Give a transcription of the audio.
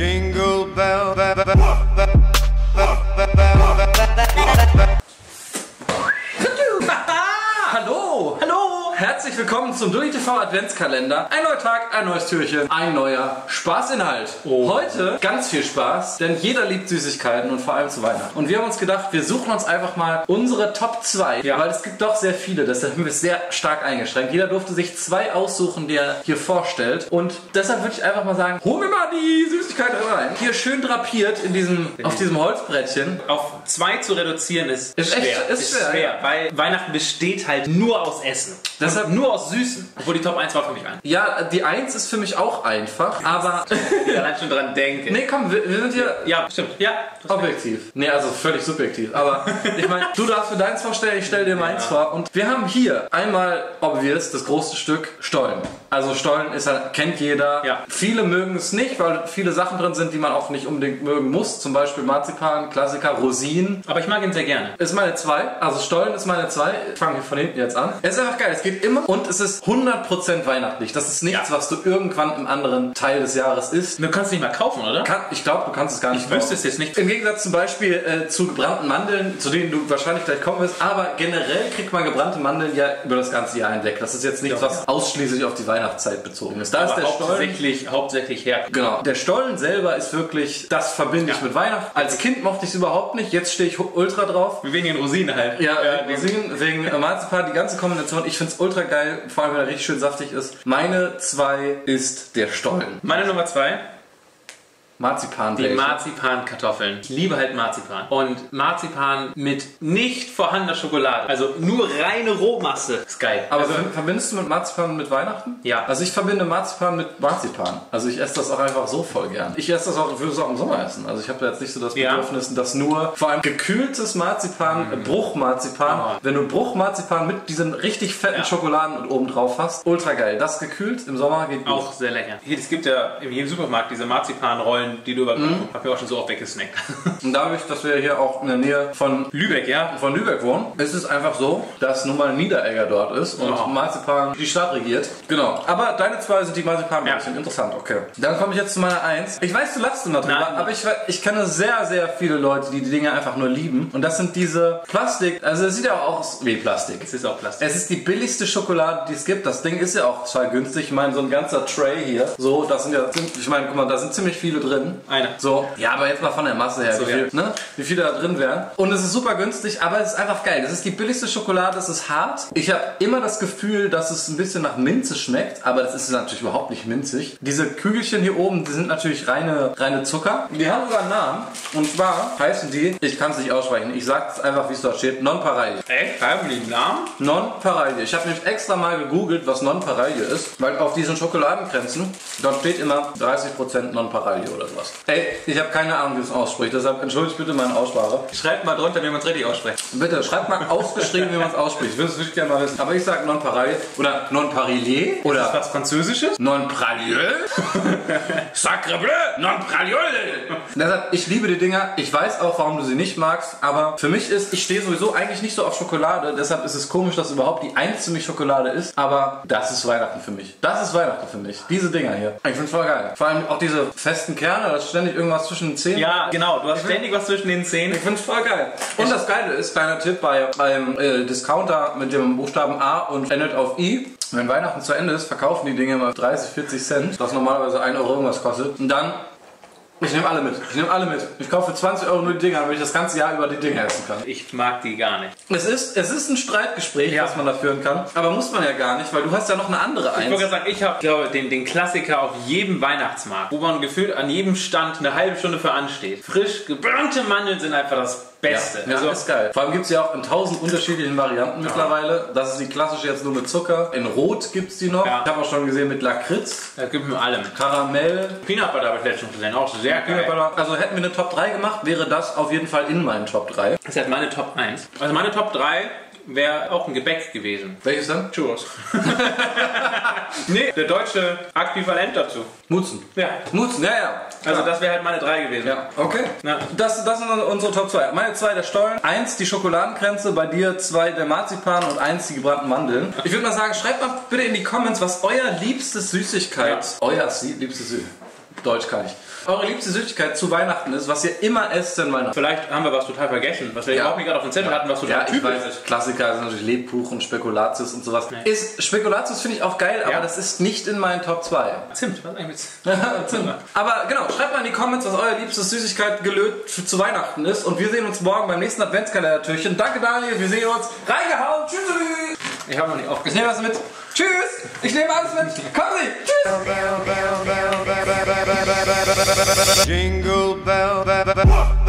Jingle bell, bell, bell, Hallo, hallo, herzlich willkommen zum du TV Adventskalender. Ein neuer Tag, ein neues Türchen, ein neuer Spaßinhalt. Oh. Heute ganz viel Spaß, denn jeder liebt Süßigkeiten und vor allem zu Weihnachten. Und wir haben uns gedacht, wir suchen uns einfach mal unsere Top 2, ja, weil es gibt doch sehr viele, deshalb haben wir es sehr stark eingeschränkt. Jeder durfte sich zwei aussuchen, die er hier vorstellt. Und deshalb würde ich einfach mal sagen, hol mir mal die Süßigkeit rein. Hier schön drapiert in diesem, auf diesem Holzbrettchen. Auf zwei zu reduzieren ist schwer. Echt, ist schwer, weil Weihnachten besteht halt nur aus Essen. Deshalb nur aus Süßen. Obwohl die Top 1 war für mich einfach. Ja, die 1 ist für mich auch einfach, aber... Ich allein schon dran denken. Nee, komm, wir sind hier... Ja, stimmt. Ja. Objektiv. Nee, also völlig subjektiv. Aber ich meine, du darfst mir deins vorstellen, ich stelle dir meins vor. Und wir haben hier einmal, obvious, das große Stück Stollen. Also Stollen ist halt, kennt jeder. Ja. Viele mögen es nicht, weil viele Sachen drin sind, die man auch nicht unbedingt mögen muss. Zum Beispiel Marzipan, Klassiker, Rosinen. Aber ich mag ihn sehr gerne. Ist meine 2. Also Stollen ist meine 2. Fangen wir von hinten jetzt an. Es ist einfach geil. Es geht immer und es ist 100% weihnachtlich. Das ist nichts, was du irgendwann im anderen Teil des Jahres isst. Du kannst es nicht mal kaufen, oder? Ich glaube, du kannst es gar nicht kaufen. Ich wüsste es jetzt nicht. Im Gegensatz zum Beispiel zu gebrannten Mandeln, zu denen du wahrscheinlich gleich kommen wirst. Aber generell kriegt man gebrannte Mandeln ja über das ganze Jahr hinweg. Das ist jetzt nichts, was ausschließlich auf die Weihnachtszeit bezogen ist. Da aber ist der hauptsächlich her. Genau. Der Stollen selber ist wirklich, das verbinde ich mit Weihnachten. Als Kind mochte ich es überhaupt nicht. Jetzt stehe ich ultra drauf. Wegen den Rosinen halt. Ja, Rosinen, wegen Marzipan, die ganze Kombination. Ich finde es ultra geil, vor allem, weil er richtig schön saftig ist. Meine 2 ist der Stollen. Meine Nummer 2? Marzipan. Die Marzipankartoffeln. Ich liebe halt Marzipan. Und Marzipan mit nicht vorhandener Schokolade. Also nur reine Rohmasse. Ist geil. Aber also, verbindest du mit Marzipan mit Weihnachten? Ja. Also ich verbinde Marzipan mit Marzipan. Also ich esse das auch einfach so voll gern. Ich esse das auch, würde es auch im Sommer essen. Also ich habe jetzt nicht so das Bedürfnis, dass nur vor allem gekühltes Marzipan, Bruchmarzipan. Oh. Wenn du Bruchmarzipan mit diesen richtig fetten Schokoladen und oben drauf hast, ultra geil. Das gekühlt im Sommer geht gut. Auch sehr lecker. Hier, es gibt ja in jedem Supermarkt diese Marzipanrollen, die du überkommen. Hab mir auch schon so oft weggesnackt. Und dadurch, dass wir hier auch in der Nähe von Lübeck, wohnen, ist es einfach so, dass nun mal Niederegger dort ist und Marzipan die Stadt regiert. Genau. Aber deine 2 sind die Marzipanbrötchen. Ja. Interessant, okay. Dann komme ich jetzt zu meiner 1. Ich weiß, du lachst immer drüber, aber ich kenne sehr, sehr viele Leute, die Dinge einfach nur lieben. Und das sind diese Plastik, also es sieht ja auch aus wie Plastik. Es ist auch Plastik. Es ist die billigste Schokolade, die es gibt. Das Ding ist ja auch total günstig. Ich meine, so ein ganzer Tray hier, so, das sind ja, ich meine, guck mal, da sind ziemlich viele drin. So, ja, aber jetzt mal von der Masse her, so, wie viele da drin wären. Und es ist super günstig, aber es ist einfach geil. Das ist die billigste Schokolade, es ist hart. Ich habe immer das Gefühl, dass es ein bisschen nach Minze schmeckt, aber das ist natürlich überhaupt nicht minzig. Diese Kügelchen hier oben, die sind natürlich reine Zucker. Die haben sogar einen Namen. Und zwar heißen die, ich kann es nicht aussprechen, ich sage es einfach, wie es dort steht, Nonpareille. Echt? Haben die einen Namen? Nonpareille. Ich habe nämlich extra mal gegoogelt, was Nonpareille ist, weil auf diesen Schokoladenkränzen, dort steht immer 30% Nonpareille oder was. Ey, ich habe keine Ahnung, wie es ausspricht, deshalb entschuldigt bitte meine Aussprache. Schreibt mal drunter, wie man es richtig ausspricht. Bitte, schreibt mal ausgeschrieben, wie man es ausspricht. Das würde ich gerne mal wissen. Aber ich sage Nonpareille oder Nonpareille. Oder ist das was Französisches? Nonpareille. Sacre bleu! Nonpareille! Deshalb, ich liebe die Dinger. Ich weiß auch, warum du sie nicht magst. Aber für mich ist, ich stehe sowieso eigentlich nicht so auf Schokolade. Deshalb ist es komisch, dass überhaupt die 1 für mich Schokolade ist. Aber das ist Weihnachten für mich. Das ist Weihnachten für mich. Diese Dinger hier. Ich finde es voll geil. Vor allem auch diese festen Kerne. Da ist ständig irgendwas zwischen den Zähnen. Ja, genau. Du hast ständig was zwischen den Zähnen. Ich find's voll geil. Und das Geile ist, kleiner Tipp beim Discounter mit dem Buchstaben A und endet auf I. Wenn Weihnachten zu Ende ist, verkaufen die Dinge mal 30, 40 Cent, was normalerweise 1 Euro irgendwas kostet. Und dann, ich nehme alle mit. Ich nehme alle mit. Ich kaufe für 20 Euro nur die Dinger, damit ich das ganze Jahr über die Dinger essen kann. Ich mag die gar nicht. Es ist ein Streitgespräch, was man da führen kann. Aber muss man ja gar nicht, weil du hast ja noch eine andere Eins. Ich wollte sagen, ich habe, glaube ich, den Klassiker auf jedem Weihnachtsmarkt, wo man gefühlt an jedem Stand eine halbe Stunde für ansteht. Frisch gebrannte Mandeln sind einfach das Beste. Ja, also, ist geil. Vor allem gibt es ja auch in 1000 unterschiedlichen Varianten mittlerweile. Das ist die klassische jetzt nur mit Zucker. In Rot gibt es die noch. Ja. Ich habe auch schon gesehen mit Lakritz. Da gibt es mit allem. Karamell. Peanut Butter habe ich letztens gesehen. Auch sehr geil. Also hätten wir eine Top 3 gemacht, wäre das auf jeden Fall in meinen Top 3. Das ist halt meine Top 1. Also meine Top 3 wäre auch ein Gebäck gewesen. Welches dann? Churros. Nee, der deutsche Äquivalent dazu. Mutzen. Ja. Mutzen, ja. Also das wäre halt meine 3 gewesen. Ja, okay. Das sind unsere Top 2. Meine 2 der Stollen, 1 die Schokoladenkränze, bei dir 2 der Marzipan und 1 die gebrannten Mandeln. Ich würde mal sagen, schreibt mal bitte in die Comments, was euer liebstes Süßigkeit... Euer liebstes Deutsch kann ich. eure liebste Süßigkeit zu Weihnachten ist, was ihr immer esst in Weihnachten. Vielleicht haben wir was total vergessen, was wir überhaupt nicht gerade auf dem Zettel hatten, was total typisch ist. Klassiker sind natürlich Lebkuchen, Spekulatius und sowas. Nee. Spekulatius finde ich auch geil, aber das ist nicht in meinen Top 2. Zimt, was eigentlich mit Zimt? Aber genau, schreibt mal in die Comments, was euer liebstes Süßigkeit gelöt zu Weihnachten ist. Und wir sehen uns morgen beim nächsten Adventskalender-Türchen. Danke Daniel, wir sehen uns. Reingehauen, tschüss! Ich habe noch nicht aufgehört. Ich nehme alles mit. Tschüss! Ich nehme alles mit. Komm Sie! Tschüss! Jingle bell, bell, bell, bell.